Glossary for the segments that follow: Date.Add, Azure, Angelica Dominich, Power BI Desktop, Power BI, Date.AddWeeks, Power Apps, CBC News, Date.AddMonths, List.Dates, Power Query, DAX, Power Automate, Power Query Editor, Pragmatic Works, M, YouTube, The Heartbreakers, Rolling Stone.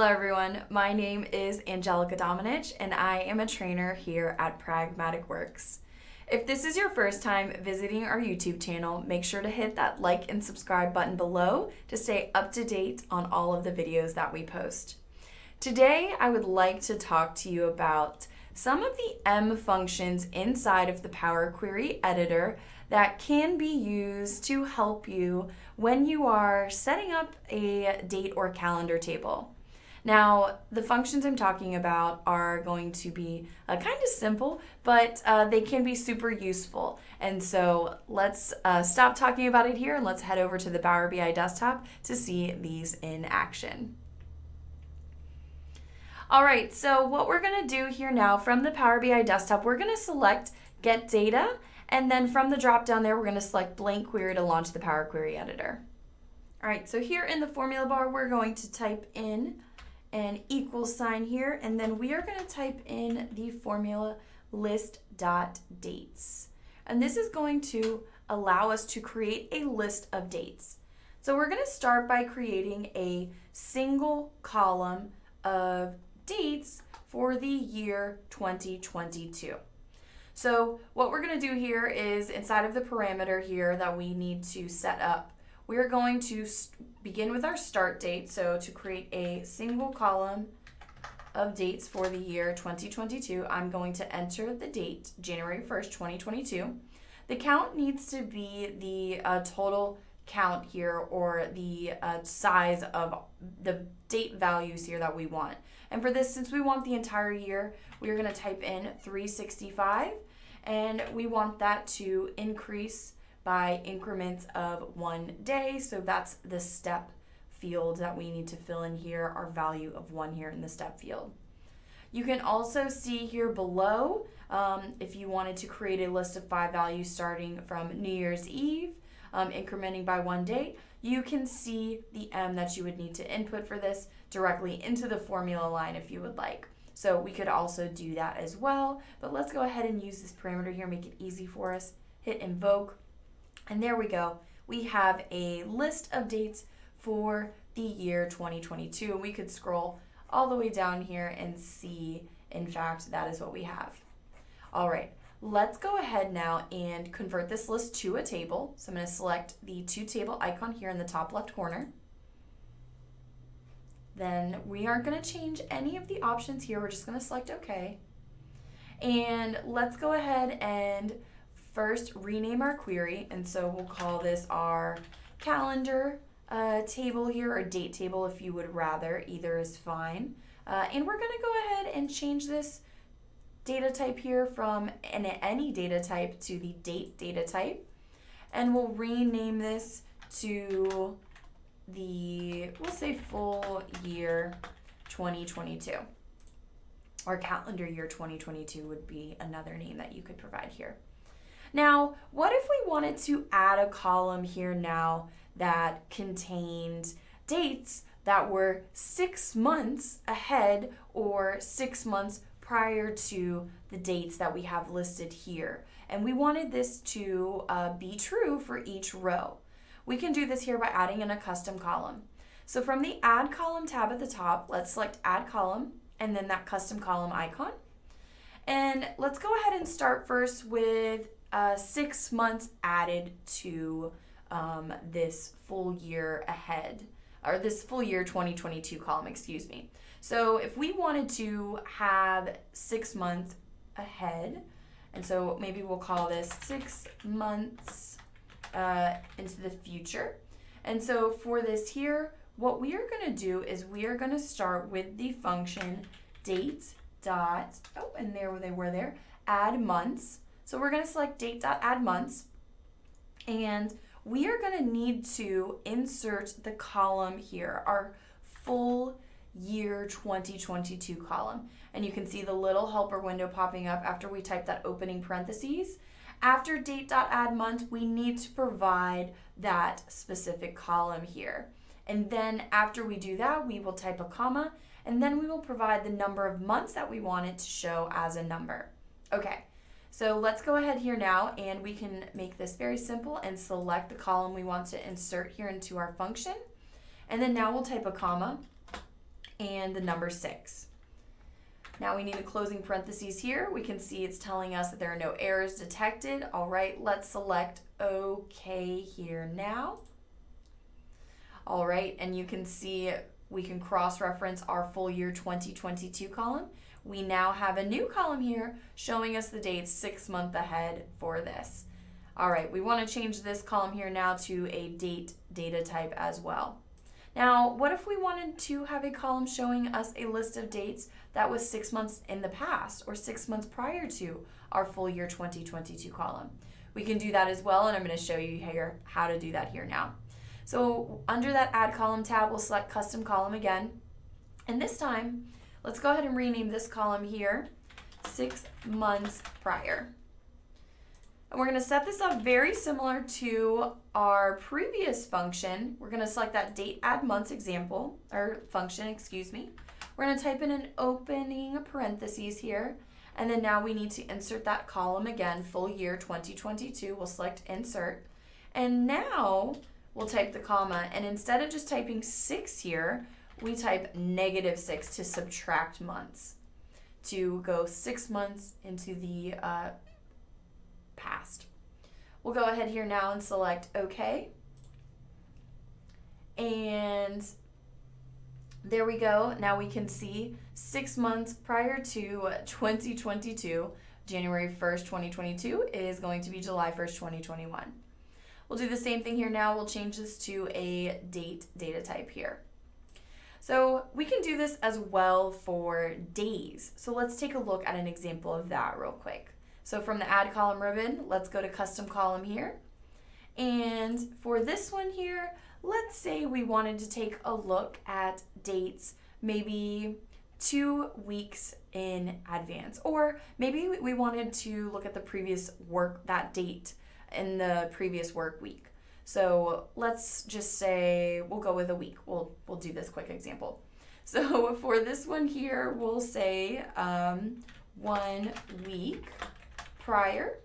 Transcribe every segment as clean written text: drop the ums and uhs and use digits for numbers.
Hello everyone, my name is Angelica Dominich and I am a trainer here at Pragmatic Works. If this is your first time visiting our YouTube channel, make sure to hit that like and subscribe button below to stay up to date on all of the videos that we post. Today, I would like to talk to you about some of the M functions inside of the Power Query Editor that can be used to help you when you are setting up a date or calendar table. Now, the functions I'm talking about are going to be kind of simple, but they can be super useful. And so let's stop talking about it here and let's head over to the Power BI desktop to see these in action. All right, so what we're gonna do here now from the Power BI desktop, we're gonna select Get Data, and then from the drop down there, we're gonna select Blank Query to launch the Power Query Editor. All right, so here in the formula bar, we're going to type in an =sign here, and then we are going to type in the formula List.Dates. And this is going to allow us to create a list of dates. So we're going to start by creating a single column of dates for the year 2022. So what we're going to do here is inside of the parameter here that we need to set up, we're going to begin with our start date. So to create a single column of dates for the year 2022, I'm going to enter the date, January 1st, 2022. The count needs to be the total count here, or the size of the date values here that we want. And for this, since we want the entire year, we're gonna type in 365, and we want that to increase by increments of 1 day. So that's the step field that we need to fill in here, our value of 1 here in the step field. You can also see here below, if you wanted to create a list of 5 values starting from New Year's Eve, incrementing by 1 day, you can see the M that you would need to input for this directly into the formula line if you would like. So we could also do that as well, but let's go ahead and use this parameter here, make it easy for us, hit invoke. And there we go. We have a list of dates for the year 2022. And we could scroll all the way down here and see, in fact, that is what we have. All right, let's go ahead now and convert this list to a table. So I'm going to select the to table icon here in the top left corner. Then we aren't going to change any of the options here. We're just going to select OK. And let's go ahead and first, rename our query, and so we'll call this our calendar table here, or date table if you would rather, either is fine. And we're going to go ahead and change this data type here from any data type to the date data type. And we'll rename this to the, we'll say full year 2022, or calendar year 2022 would be another name that you could provide here. Now, what if we wanted to add a column here now that contained dates that were 6 months ahead or 6 months prior to the dates that we have listed here? And we wanted this to be true for each row. We can do this here by adding in a custom column. So from the Add Column tab at the top, let's select Add Column and then that custom column icon. And let's go ahead and start first with 6 months added to this full year ahead, or this full year 2022 column, excuse me. So if we wanted to have 6 months ahead, and so maybe we'll call this 6 months into the future. And so for this here, what we are going to do is we are going to start with the function add months. So we're going to select Date.AddMonths, and we are going to need to insert the column here, our full year 2022 column. And you can see the little helper window popping up after we type that opening parentheses. After Date.AddMonth, we need to provide that specific column here. And then after we do that, we will type a comma, and then we will provide the number of months that we want it to show as a number. Okay. So let's go ahead here now, and we can make this very simple and select the column we want to insert here into our function. And then now we'll type a comma, and the number 6. Now we need a closing parentheses here. We can see it's telling us that there are no errors detected. All right, let's select OK here now. All right, and you can see we can cross-reference our full year 2022 column. We now have a new column here showing us the dates 6 months ahead for this. All right, we want to change this column here now to a date data type as well. Now, what if we wanted to have a column showing us a list of dates that was 6 months in the past or 6 months prior to our full year 2022 column? We can do that as well, and I'm going to show you here how to do that here now. So under that Add Column tab, we'll select Custom Column again. And this time, let's go ahead and rename this column here 6 months prior. And we're going to set this up very similar to our previous function. We're going to select that Date.AddMonths example, or function, excuse me. We're going to type in an opening parentheses here. And then now we need to insert that column again, full year 2022. We'll select Insert. And now we'll type the comma. And instead of just typing 6 here, we type -6 to subtract months, to go 6 months into the past. We'll go ahead here now and select OK. And there we go. Now we can see 6 months prior to 2022, January 1st, 2022 is going to be July 1st, 2021. We'll do the same thing here now. We'll change this to a date data type here. So we can do this as well for days. So let's take a look at an example of that real quick. So from the Add Column ribbon, let's go to Custom Column here. And for this one here, let's say we wanted to take a look at dates maybe 2 weeks in advance, or maybe we wanted to look at the previous work, that date in the previous work week. So let's just say we'll go with a week. We'll do this quick example. So for this one here, we'll say 1 week prior.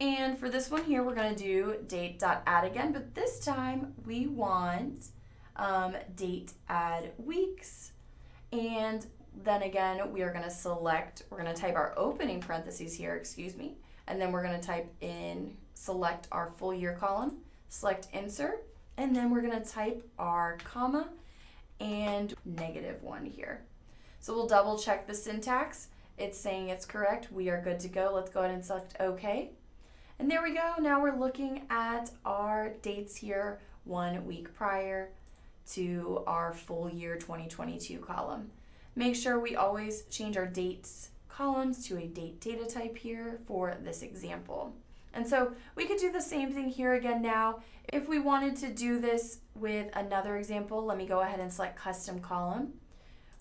And for this one here, we're going to do date.add again, but this time we want date add weeks. And then again, we are going to select, we're going to type our opening parentheses here, excuse me, and then we're going to type in, select our full year column, select insert, and then we're going to type our comma and -1 here. So we'll double check the syntax. It's saying it's correct. We are good to go. Let's go ahead and select OK. And there we go. Now we're looking at our dates here 1 week prior to our full year 2022 column. Make sure we always change our dates columns to a date data type here for this example. And so we could do the same thing here again now. If we wanted to do this with another example, let me go ahead and select Custom Column.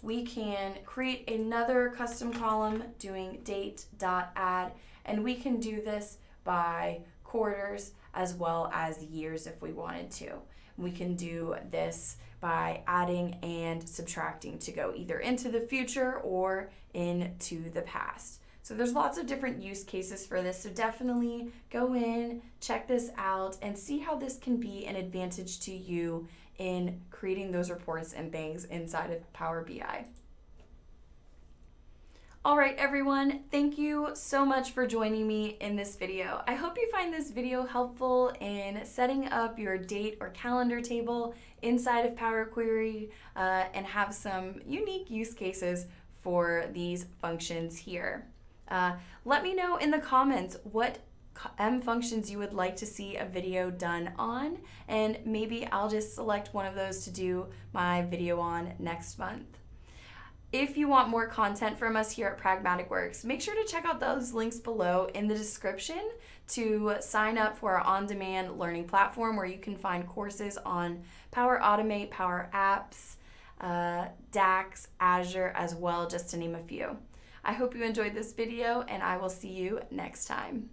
We can create another custom column doing date.add, and we can do this by quarters as well as years if we wanted to. We can do this by adding and subtracting to go either into the future or into the past. So there's lots of different use cases for this, so definitely go in, check this out, and see how this can be an advantage to you in creating those reports and things inside of Power BI. All right, everyone, thank you so much for joining me in this video. I hope you find this video helpful in setting up your date or calendar table inside of Power Query and have some unique use cases for these functions here. Let me know in the comments what M functions you would like to see a video done on, and maybe I'll just select one of those to do my video on next month. If you want more content from us here at Pragmatic Works, make sure to check out those links below in the description to sign up for our on-demand learning platform where you can find courses on Power Automate, Power Apps, DAX, Azure as well, just to name a few. I hope you enjoyed this video, and I will see you next time.